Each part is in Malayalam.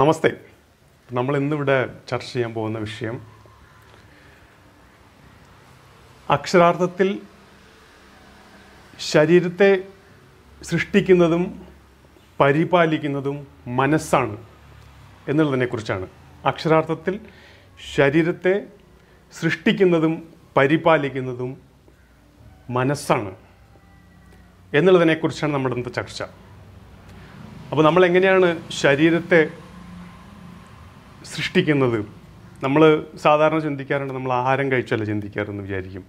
Namaste. നമ്മൾ ഇന്നിവിടെ ചർച്ച ചെയ്യാൻ പോകുന്ന വിഷയം അക്ഷരാർത്ഥത്തിൽ ശരീരത്തെ സൃഷ്ടിക്കുന്നതും പരിപാലിക്കുന്നതും മനസ്സാണ് എന്നുള്ളതിനെക്കുറിച്ചാണ്. അക്ഷരാർത്ഥത്തിൽ ശരീരത്തെ സൃഷ്ടിക്കുന്നതും പരിപാലിക്കുന്നതും മനസ്സാണ് എന്നുള്ളതിനെക്കുറിച്ചാണ് നമ്മുടെ ഇന്നത്തെ ചർച്ച. അപ്പോൾ നമ്മൾ എങ്ങനെയാണ് ശരീരത്തെ സൃഷ്ടിക്കുന്നത്? നമ്മൾ സാധാരണ ചിന്തിക്കാറുണ്ട്, നമ്മൾ ആഹാരം കഴിച്ചല്ല ചിന്തിക്കാറെന്ന് വിചാരിക്കും.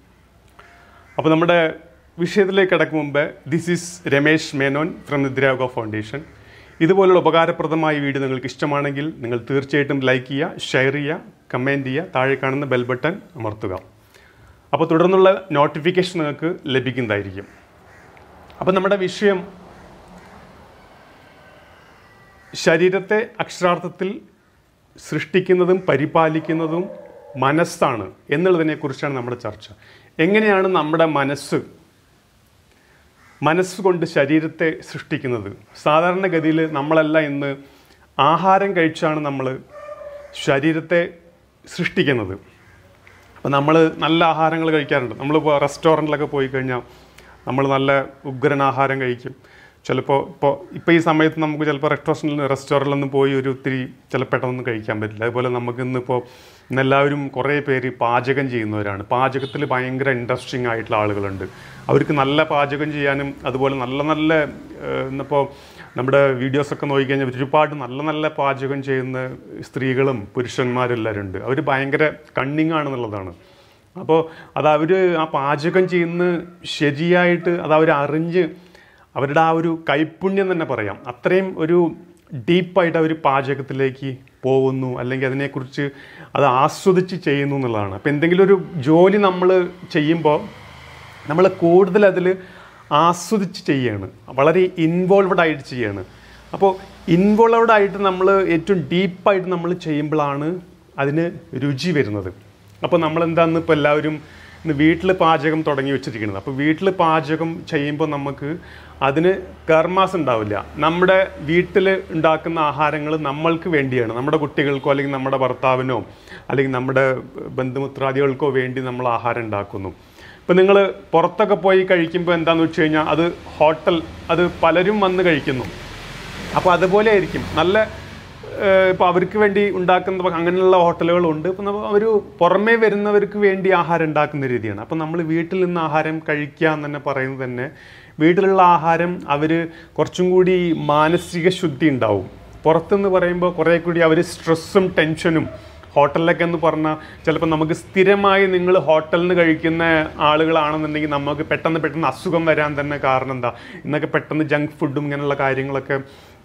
അപ്പോൾ നമ്മുടെ വിഷയത്തിലേക്ക് കടക്കും മുമ്പേ, this is Ramesh Menon from Nidra yoga foundation. ഇതുപോലുള്ള ഉപകാരപ്രദമായ വീഡിയോ നിങ്ങൾക്ക് ഇഷ്ടമാണെങ്കിൽ നിങ്ങൾ തീർച്ചയായിട്ടും ലൈക്ക് ചെയ്യുക, ഷെയർ ചെയ്യുക, കമൻറ്റ് ചെയ്യുക, താഴെ കാണുന്ന ബെൽ ബട്ടൺ അമർത്തുക. അപ്പോൾ തുടർന്നുള്ള നോട്ടിഫിക്കേഷൻ നിങ്ങൾക്ക് ലഭിക്കുന്നതായിരിക്കും. അപ്പോൾ നമ്മുടെ വിഷയം ശരീരത്തെ അക്ഷരാർത്ഥത്തിൽ സൃഷ്ടിക്കുന്നതും പരിപാലിക്കുന്നതും മനസ്സാണ് എന്നുള്ളതിനെക്കുറിച്ചാണ് നമ്മുടെ ചർച്ച. എങ്ങനെയാണ് നമ്മുടെ മനസ്സുകൊണ്ട് ശരീരത്തെ സൃഷ്ടിക്കുന്നത്? സാധാരണഗതിയിൽ നമ്മളെല്ലാം ഇന്ന് ആഹാരം കഴിച്ചാണ് നമ്മൾ ശരീരത്തെ സൃഷ്ടിക്കുന്നത്. അപ്പോൾ നമ്മൾ നല്ല ആഹാരങ്ങൾ കഴിക്കാറുണ്ട്. നമ്മളിപ്പോൾ റെസ്റ്റോറൻറ്റിലൊക്കെ പോയി കഴിഞ്ഞാൽ നമ്മൾ നല്ല ഉഗ്രൻ ആഹാരം കഴിക്കും. ചിലപ്പോൾ ഇപ്പോൾ ഈ സമയത്ത് നമുക്ക് ചിലപ്പോൾ റെസ്റ്റോറൻറ്റിലൊന്നും പോയി ചില പെട്ടെന്നൊന്നും കഴിക്കാൻ പറ്റില്ല. അതുപോലെ നമുക്ക് ഇന്നിപ്പോൾ എല്ലാവരും കുറേ പേര് പാചകം ചെയ്യുന്നവരാണ്. പാചകത്തിൽ ഭയങ്കര ഇൻട്രസ്റ്റിംഗ് ആയിട്ടുള്ള ആളുകളുണ്ട്. അവർക്ക് നല്ല പാചകം ചെയ്യാനും അതുപോലെ നല്ല നല്ല ഇന്നിപ്പോൾ നമ്മുടെ വീഡിയോസൊക്കെ നോക്കിക്കഴിഞ്ഞാൽ ഒരുപാട് നല്ല നല്ല പാചകം ചെയ്യുന്ന സ്ത്രീകളും പുരുഷന്മാരും എല്ലാവരും ഉണ്ട്. അവർ ഭയങ്കര കണ്ണിങ് ആണെന്നുള്ളതാണ്. അപ്പോൾ അതവർ ആ പാചകം ചെയ്യുന്ന ശരിയായിട്ട് അതവർ അറിഞ്ഞ് അവരുടെ ആ ഒരു കൈപ്പുണ്യം തന്നെ പറയാം. അത്രയും ഒരു ഡീപ്പായിട്ട് അവർ പാചകത്തിലേക്ക് പോകുന്നു, അല്ലെങ്കിൽ അതിനെക്കുറിച്ച് അത് ആസ്വദിച്ച് ചെയ്യുന്നു എന്നുള്ളതാണ്. അപ്പോൾ എന്തെങ്കിലും ഒരു ജോലി നമ്മൾ ചെയ്യുമ്പോൾ നമ്മൾ കൂടുതൽ അതിൽ ആസ്വദിച്ച് ചെയ്യുകയാണ്, വളരെ ഇൻവോൾവ്ഡ് ആയിട്ട് ചെയ്യുകയാണ്. അപ്പോൾ ഇൻവോൾവ്ഡ് ആയിട്ട് നമ്മൾ ഏറ്റവും ഡീപ്പായിട്ട് നമ്മൾ ചെയ്യുമ്പോഴാണ് അതിന് രുചി വരുന്നത്. അപ്പോൾ നമ്മളെന്താന്ന് ഇപ്പോൾ എല്ലാവരും ഇന്ന് വീട്ടിൽ പാചകം തുടങ്ങി വെച്ചിരിക്കുന്നത്. അപ്പോൾ വീട്ടിൽ പാചകം ചെയ്യുമ്പോൾ നമുക്ക് അതിന് കർമാസ് ഉണ്ടാവില്ല. നമ്മുടെ വീട്ടിൽ ഉണ്ടാക്കുന്ന ആഹാരങ്ങൾ നമ്മൾക്ക് വേണ്ടിയാണ്, നമ്മുടെ കുട്ടികൾക്കോ അല്ലെങ്കിൽ നമ്മുടെ ഭർത്താവിനോ അല്ലെങ്കിൽ നമ്മുടെ ബന്ധുമിത്രാദികൾക്കോ വേണ്ടി നമ്മൾ ആഹാരം ഉണ്ടാക്കുന്നു. ഇപ്പോൾ നിങ്ങൾ പുറത്തൊക്കെ പോയി കഴിക്കുമ്പോൾ എന്താണെന്ന് വെച്ച് കഴിഞ്ഞാൽ അത് ഹോട്ടൽ, അത് പലരും വന്ന് കഴിക്കുന്നു. അപ്പോൾ അതുപോലെ ആയിരിക്കും നല്ല ഇപ്പോൾ അവർക്ക് വേണ്ടി ഉണ്ടാക്കുന്ന അങ്ങനെയുള്ള ഹോട്ടലുകളുണ്ട്. ഇപ്പം അവർ പുറമേ വരുന്നവർക്ക് വേണ്ടി ആഹാരം ഉണ്ടാക്കുന്ന രീതിയാണ്. അപ്പം നമ്മൾ വീട്ടിൽ നിന്ന് ആഹാരം കഴിക്കുക എന്ന് തന്നെ പറയുന്നത് തന്നെ വീട്ടിലുള്ള ആഹാരം അവർ കുറച്ചും കൂടി മാനസിക ശുദ്ധി ഉണ്ടാവും. പുറത്തുനിന്ന് പറയുമ്പോൾ കുറേ കൂടി അവർ സ്ട്രെസ്സും ടെൻഷനും. ഹോട്ടലിലൊക്കെ എന്ന് പറഞ്ഞാൽ ചിലപ്പോൾ നമുക്ക് സ്ഥിരമായി നിങ്ങൾ ഹോട്ടലിൽ നിന്ന് കഴിക്കുന്ന ആളുകളാണെന്നുണ്ടെങ്കിൽ നമുക്ക് പെട്ടെന്ന് അസുഖം വരാൻ തന്നെ കാരണം എന്താ? ഇന്നൊക്കെ പെട്ടെന്ന് ജങ്ക് ഫുഡും ഇങ്ങനെയുള്ള കാര്യങ്ങളൊക്കെ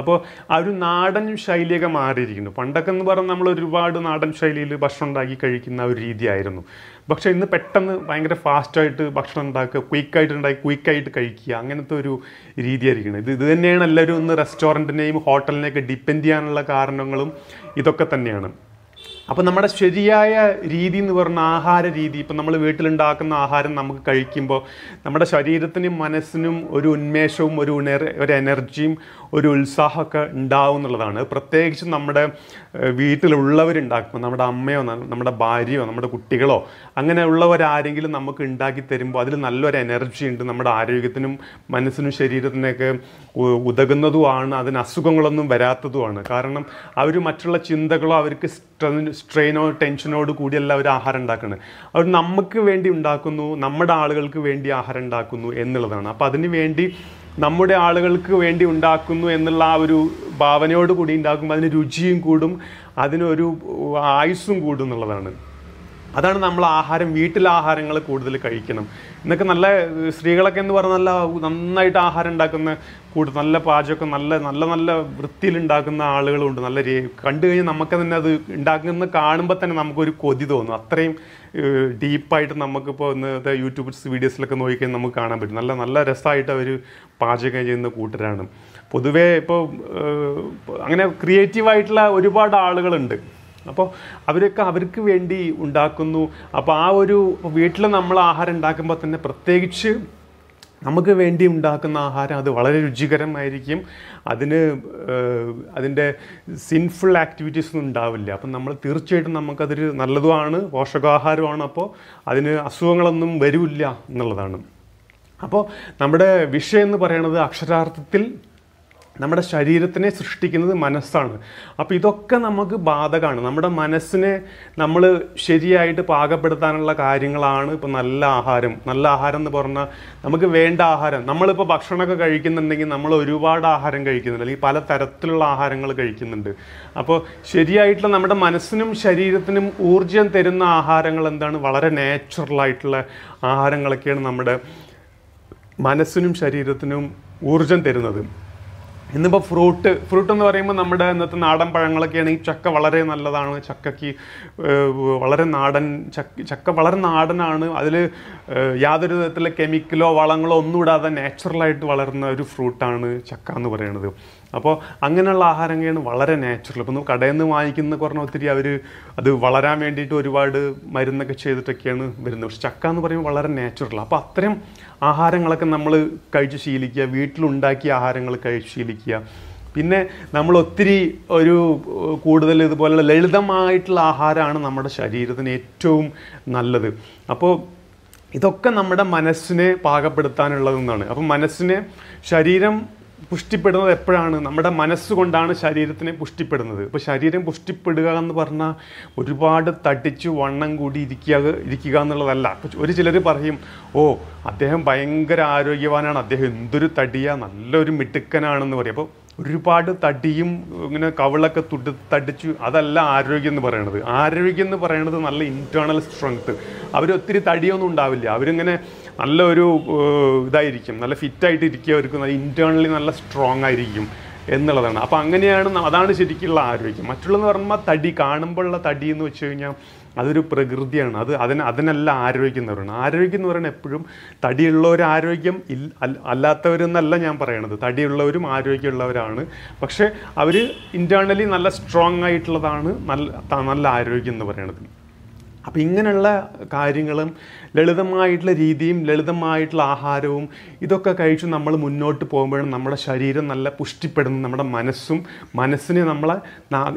അപ്പോൾ ആ ഒരു നാടൻ ശൈലിയൊക്കെ മാറിയിരിക്കുന്നു. പണ്ടൊക്കെ എന്ന് പറഞ്ഞാൽ നമ്മൾ ഒരുപാട് നാടൻ ശൈലിയിൽ ഭക്ഷണം ഉണ്ടാക്കി കഴിക്കുന്ന ഒരു രീതിയായിരുന്നു. പക്ഷേ ഇന്ന് പെട്ടെന്ന് ഭയങ്കര ഫാസ്റ്റായിട്ട് ഭക്ഷണം ഉണ്ടാക്കുക, ക്വിക്കായിട്ട് കഴിക്കുക, അങ്ങനത്തെ ഒരു രീതിയായിരിക്കുന്നത്. ഇത് തന്നെയാണ് എല്ലാവരും ഇന്ന് റെസ്റ്റോറൻറ്റിനെയും ഹോട്ടലിനെയൊക്കെ ഡിപ്പെൻഡ് ചെയ്യാനുള്ള കാരണങ്ങളും ഇതൊക്കെ തന്നെയാണ്. അപ്പോൾ നമ്മുടെ ശരിയായ രീതി എന്ന് പറഞ്ഞാൽ ആഹാര രീതി, ഇപ്പം നമ്മൾ വീട്ടിലുണ്ടാക്കുന്ന ആഹാരം നമുക്ക് കഴിക്കുമ്പോൾ നമ്മുടെ ശരീരത്തിനും മനസ്സിനും ഒരു ഉന്മേഷവും ഒരു എനർജിയും ഒരു ഉത്സാഹമൊക്കെ ഉണ്ടാവും എന്നുള്ളതാണ്. പ്രത്യേകിച്ച് നമ്മുടെ വീട്ടിലുള്ളവരുണ്ടാക്കുമ്പോൾ നമ്മുടെ അമ്മയോ നമ്മുടെ ഭാര്യയോ നമ്മുടെ കുട്ടികളോ അങ്ങനെയുള്ളവരാരെങ്കിലും നമുക്ക് ഉണ്ടാക്കി തരുമ്പോൾ അതിൽ നല്ലൊരു എനർജി ഉണ്ട്. നമ്മുടെ ആരോഗ്യത്തിനും മനസ്സിനും ശരീരത്തിനൊക്കെ ഉതകുന്നതുമാണ്, അതിന് അസുഖങ്ങളൊന്നും വരാത്തതുമാണ്. കാരണം അവർ മറ്റുള്ള ചിന്തകളോ അവർക്ക് സ്ട്രെയിനോ ടെൻഷനോട് കൂടിയല്ല അവർ ആഹാരം ഉണ്ടാക്കുന്നത്. അവർ നമുക്ക് വേണ്ടി ഉണ്ടാക്കുന്നു, നമ്മുടെ ആളുകൾക്ക് വേണ്ടി ആഹാരം ഉണ്ടാക്കുന്നു എന്നുള്ളതാണ്. അപ്പോൾ അതിന് വേണ്ടി നമ്മുടെ ആളുകൾക്ക് വേണ്ടി ഉണ്ടാക്കുന്നു എന്നുള്ള ആ ഒരു ഭാവനയോട് കൂടി ഉണ്ടാക്കുമ്പോൾ അതിന് രുചിയും കൂടും, അതിനൊരു ആയുസ്സും കൂടും എന്നുള്ളതാണ്. അതാണ് നമ്മൾ ആഹാരം, വീട്ടിലെ ആഹാരങ്ങൾ കൂടുതൽ കഴിക്കണം. ഇന്നൊക്കെ നല്ല സ്ത്രീകളൊക്കെ എന്ന് പറഞ്ഞാൽ നല്ല നന്നായിട്ട് ആഹാരം ഉണ്ടാക്കുന്ന നല്ല പാചകം നല്ല നല്ല നല്ല വൃത്തിയിലുണ്ടാക്കുന്ന ആളുകളുണ്ട്. നല്ല കണ്ടു കഴിഞ്ഞാൽ നമുക്ക് തന്നെ അത് ഉണ്ടാക്കുന്ന കാണുമ്പോൾ തന്നെ നമുക്കൊരു കൊതി തോന്നും. അത്രയും ഡീപ്പായിട്ട് നമുക്കിപ്പോൾ ഇന്നത്തെ യൂട്യൂബ് വീഡിയോസിലൊക്കെ നോക്കിക്കഴിഞ്ഞാൽ നമുക്ക് കാണാൻ പറ്റും. നല്ല നല്ല രസമായിട്ട് അവർ പാചകം ചെയ്യുന്ന കൂട്ടരാണ്. പൊതുവേ ഇപ്പോൾ അങ്ങനെ ക്രിയേറ്റീവായിട്ടുള്ള ഒരുപാട് ആളുകളുണ്ട്. അപ്പോൾ അവരൊക്കെ അവർക്ക് വേണ്ടി ഉണ്ടാക്കുന്നു. അപ്പോൾ ആ ഒരു വീട്ടിൽ നമ്മൾ ആഹാരം ഉണ്ടാക്കുമ്പോൾ തന്നെ പ്രത്യേകിച്ച് നമുക്ക് വേണ്ടി ഉണ്ടാക്കുന്ന ആഹാരം അത് വളരെ രുചികരമായിരിക്കും. അതിൻ്റെ സിൻഫുൾ ആക്ടിവിറ്റീസ് ഒന്നും ഉണ്ടാവില്ല. അപ്പം നമ്മൾ തീർച്ചയായിട്ടും നമുക്കതൊരു നല്ലതുമാണ്, പോഷകാഹാരമാണ്. അപ്പോൾ അതിന് അസുഖങ്ങളൊന്നും വരില്ല എന്നുള്ളതാണ്. അപ്പോൾ നമ്മുടെ വിഷയം എന്ന് പറയുന്നത് അക്ഷരാർത്ഥത്തിൽ നമ്മുടെ ശരീരത്തിനെ സൃഷ്ടിക്കുന്നത് മനസ്സാണ്. അപ്പോൾ ഇതൊക്കെ നമുക്ക് ബാധകമാണ്. നമ്മുടെ മനസ്സിനെ നമ്മൾ ശരിയായിട്ട് പാകപ്പെടുത്താനുള്ള കാര്യങ്ങളാണ് ഇപ്പോൾ നല്ല ആഹാരം. നല്ല ആഹാരം എന്ന് പറഞ്ഞാൽ നമുക്ക് വേണ്ട ആഹാരം. നമ്മളിപ്പോൾ ഭക്ഷണമൊക്കെ കഴിക്കുന്നുണ്ടെങ്കിൽ നമ്മൾ ഒരുപാട് ആഹാരം കഴിക്കുന്നുണ്ട്, അല്ലെങ്കിൽ പല തരത്തിലുള്ള ആഹാരങ്ങൾ കഴിക്കുന്നുണ്ട്. അപ്പോൾ ശരിയായിട്ടുള്ള നമ്മുടെ മനസ്സിനും ശരീരത്തിനും ഊർജ്ജം തരുന്ന ആഹാരങ്ങൾ എന്താണ്? വളരെ നാച്ചുറലായിട്ടുള്ള ആഹാരങ്ങളൊക്കെയാണ് നമ്മുടെ മനസ്സിനും ശരീരത്തിനും ഊർജ്ജം തരുന്നത്. ഇന്നിപ്പോൾ ഫ്രൂട്ട് എന്ന് പറയുമ്പോൾ നമ്മുടെ ഇന്നത്തെ നാടൻ പഴങ്ങളൊക്കെ ആണെങ്കിൽ ചക്ക വളരെ നല്ലതാണ്. ചക്കയ്ക്ക് വളരെ നാടൻ ചക്ക വളരെ നാടനാണ്. അതിൽ യാതൊരു വിധത്തിലെ കെമിക്കലോ വളങ്ങളോ ഒന്നും ഇടാതെ നാച്ചുറലായിട്ട് വളരുന്ന ഒരു ഫ്രൂട്ടാണ് ചക്ക എന്ന് പറയുന്നത്. അപ്പോൾ അങ്ങനെയുള്ള ആഹാരങ്ങളാണ് വളരെ നാച്ചുറൽ. ഇപ്പോൾ നമ്മൾ കടയിൽ നിന്ന് വാങ്ങിക്കുന്ന കുറഞ്ഞ ഒത്തിരി അവർ അത് വളരാൻ വേണ്ടിയിട്ട് ഒരുപാട് മരുന്നൊക്കെ ചെയ്തിട്ടൊക്കെയാണ് വരുന്നത്. പക്ഷെ ചക്ക എന്ന് പറയുമ്പോൾ വളരെ നാച്ചുറൽ. അപ്പോൾ അത്തരം ആഹാരങ്ങളൊക്കെ നമ്മൾ കഴിച്ച് ശീലിക്കുക, വീട്ടിലുണ്ടാക്കിയ ആഹാരങ്ങൾ കഴിച്ച് ശീലിക്കുക. പിന്നെ നമ്മൾ ഒത്തിരി ഒരു കൂടുതൽ ഇതുപോലെയുള്ള ലളിതമായിട്ടുള്ള ആഹാരമാണ് നമ്മുടെ ശരീരത്തിന് ഏറ്റവും നല്ലത്. അപ്പോൾ ഇതൊക്കെ നമ്മുടെ മനസ്സിനെ പാകപ്പെടുത്താനുള്ളതെന്നാണ്. അപ്പം മനസ്സിനെ ശരീരം പുഷ്ടിപ്പെടുന്നത് എപ്പോഴാണ്? നമ്മുടെ മനസ്സുകൊണ്ടാണ് ശരീരത്തിനെ പുഷ്ടിപ്പെടുന്നത്. ഇപ്പോൾ ശരീരം പുഷ്ടിപ്പെടുക എന്ന് പറഞ്ഞാൽ ഒരുപാട് തടിച്ച് വണ്ണം കൂടി ഇരിക്കുക എന്നുള്ളതല്ല. ഒരു ചിലർ പറയും, ഓ അദ്ദേഹം ഭയങ്കര ആരോഗ്യവാനാണ്, അദ്ദേഹം എന്തൊരു തടിയാണ്, നല്ലൊരു മിടുക്കനാണെന്ന് പറയും. അപ്പോൾ ഒരുപാട് തടിയും ഇങ്ങനെ കവിളൊക്കെ തടിച്ചു, അതല്ല ആരോഗ്യം എന്ന് പറയണത്. ആരോഗ്യം എന്ന് പറയണത് നല്ല ഇൻറ്റേർണൽ സ്ട്രെങ്ത്ത്. അവരൊത്തിരി തടിയൊന്നും ഉണ്ടാവില്ല, അവരിങ്ങനെ നല്ലൊരു ഇതായിരിക്കും, നല്ല ഫിറ്റായിട്ട് ഇരിക്കുക, അവർക്ക് നല്ല ഇൻറ്റേർണലി നല്ല സ്ട്രോങ് ആയിരിക്കും എന്നുള്ളതാണ്. അപ്പോൾ അങ്ങനെയാണ്, അതാണ് ശരിക്കുള്ള ആരോഗ്യം. മറ്റുള്ളതെന്ന് പറഞ്ഞാൽ തടി, കാണുമ്പോഴുള്ള തടി എന്ന് വെച്ച് കഴിഞ്ഞാൽ അതൊരു പ്രകൃതിയാണ്. അതിനല്ല ആരോഗ്യം എന്ന് പറയുന്നത്. ആരോഗ്യം എന്ന് പറയുന്നത് എപ്പോഴും തടിയുള്ളവർ ആരോഗ്യം അല്ലാത്തവരെന്നല്ല ഞാൻ പറയണത്. തടിയുള്ളവരും ആരോഗ്യമുള്ളവരാണ്. പക്ഷേ അവർ ഇൻറ്റേർണലി നല്ല സ്ട്രോങ് ആയിട്ടുള്ളതാണ് നല്ല ആരോഗ്യം എന്ന് പറയണത്. അപ്പം ഇങ്ങനെയുള്ള കാര്യങ്ങളും ലളിതമായിട്ടുള്ള രീതിയും ലളിതമായിട്ടുള്ള ആഹാരവും ഇതൊക്കെ കഴിച്ച് നമ്മൾ മുന്നോട്ട് പോകുമ്പോഴും നമ്മുടെ ശരീരം നല്ല പുഷ്ടിപ്പെടുന്നു. നമ്മുടെ മനസ്സിനെ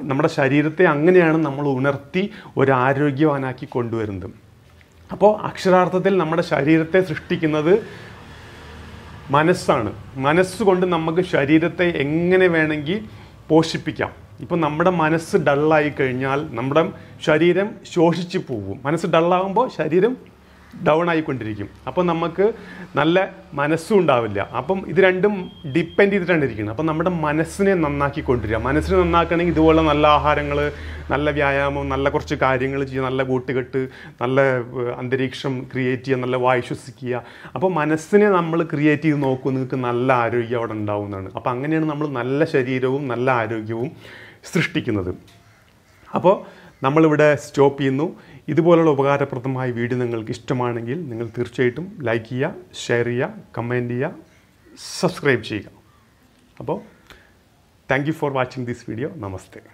നമ്മുടെ ശരീരത്തെ അങ്ങനെയാണ് നമ്മൾ ഉണർത്തി ഒരു ആരോഗ്യവാനാക്കി കൊണ്ടുവരുന്നത്. അപ്പോൾ അക്ഷരാർത്ഥത്തിൽ നമ്മുടെ ശരീരത്തെ സൃഷ്ടിക്കുന്നത് മനസ്സാണ്. മനസ്സുകൊണ്ട് നമുക്ക് ശരീരത്തെ എങ്ങനെ വേണമെങ്കിൽ പോഷിപ്പിക്കാം. ഇപ്പം നമ്മുടെ മനസ്സ് ഡള്ളായി കഴിഞ്ഞാൽ നമ്മുടെ ശരീരം ശോഷിച്ച് പോവും. മനസ്സ് ഡള്ളാകുമ്പോൾ ശരീരം ഡൗൺ ആയിക്കൊണ്ടിരിക്കും. അപ്പം നമുക്ക് നല്ല മനസ്സും ഉണ്ടാവില്ല. അപ്പം ഇത് രണ്ടും ഡിപ്പെൻഡ് ചെയ്തിട്ടാണ് ഇരിക്കുന്നത്. അപ്പം നമ്മുടെ മനസ്സിനെ നന്നാക്കിക്കൊണ്ടിരിക്കുക. മനസ്സിനെ നന്നാക്കണമെങ്കിൽ ഇതുപോലെ നല്ല ആഹാരങ്ങൾ, നല്ല വ്യായാമം, നല്ല കുറച്ച് കാര്യങ്ങൾ ചെയ്യുക, നല്ല കൂട്ടുകെട്ട്, നല്ല അന്തരീക്ഷം ക്രിയേറ്റ് ചെയ്യുക, നല്ല വായു ശ്വസിക്കുക. അപ്പോൾ മനസ്സിനെ നമ്മൾ ക്രിയേറ്റ് ചെയ്ത് നോക്കും, നിങ്ങൾക്ക് നല്ല ആരോഗ്യം അവിടെ ഉണ്ടാവുന്നതാണ്. അപ്പോൾ അങ്ങനെയാണ് നമ്മൾ നല്ല ശരീരവും നല്ല ആരോഗ്യവും സൃഷ്ടിക്കുന്നത്. അപ്പോൾ നമ്മളിവിടെ സ്റ്റോപ്പ് ചെയ്യുന്നു. ഇതുപോലുള്ള ഉപകാരപ്രദമായ വീഡിയോ നിങ്ങൾക്ക് ഇഷ്ടമാണെങ്കിൽ നിങ്ങൾ തീർച്ചയായിട്ടും ലൈക്ക് ചെയ്യുക, ഷെയർ ചെയ്യുക, കമൻറ്റ് ചെയ്യുക, സബ്സ്ക്രൈബ് ചെയ്യുക. അപ്പോൾ thank you for watching this video. Namaste.